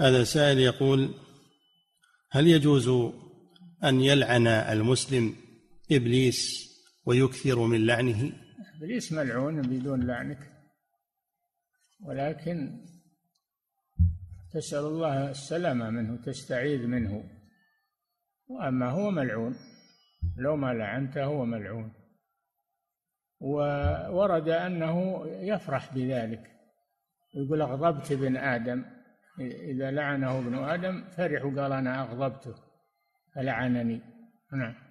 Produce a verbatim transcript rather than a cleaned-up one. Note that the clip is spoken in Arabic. هذا سائل يقول: هل يجوز أن يلعن المسلم إبليس ويكثر من لعنه؟ إبليس ملعون بدون لعنك، ولكن تسأل الله السلامة منه، تستعيذ منه، وأما هو ملعون، لو ما لعنته هو ملعون. وورد أنه يفرح بذلك، يقول: أغضبت ابن آدم، إذا لعنه ابن آدم فرحوا، قال: أنا أغضبته فلعنني. نعم.